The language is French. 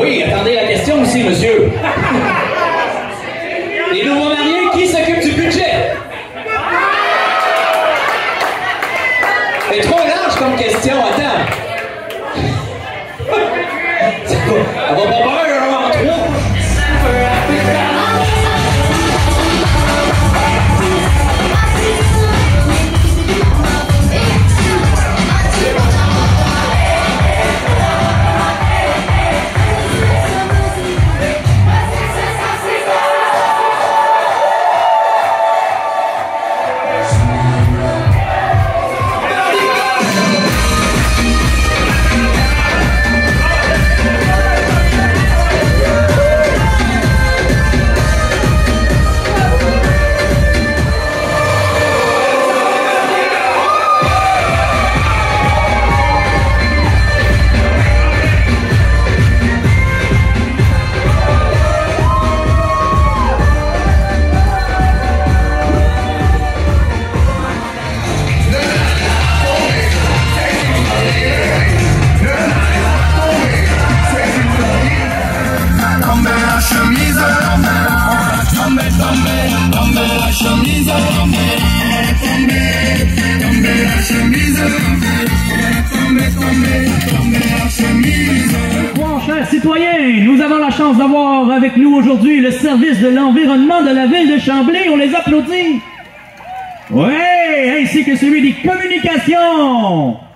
Oui, attendez la question aussi, monsieur. Les nouveaux mariés, qui s'occupent du budget? C'est trop large comme question, attends. Elle va pas peur, hein, en trois. Bon, chers citoyens, nous avons la chance d'avoir avec nous aujourd'hui le service de l'environnement de la ville de Chambly. On les applaudit. Oui, ainsi que celui des communications.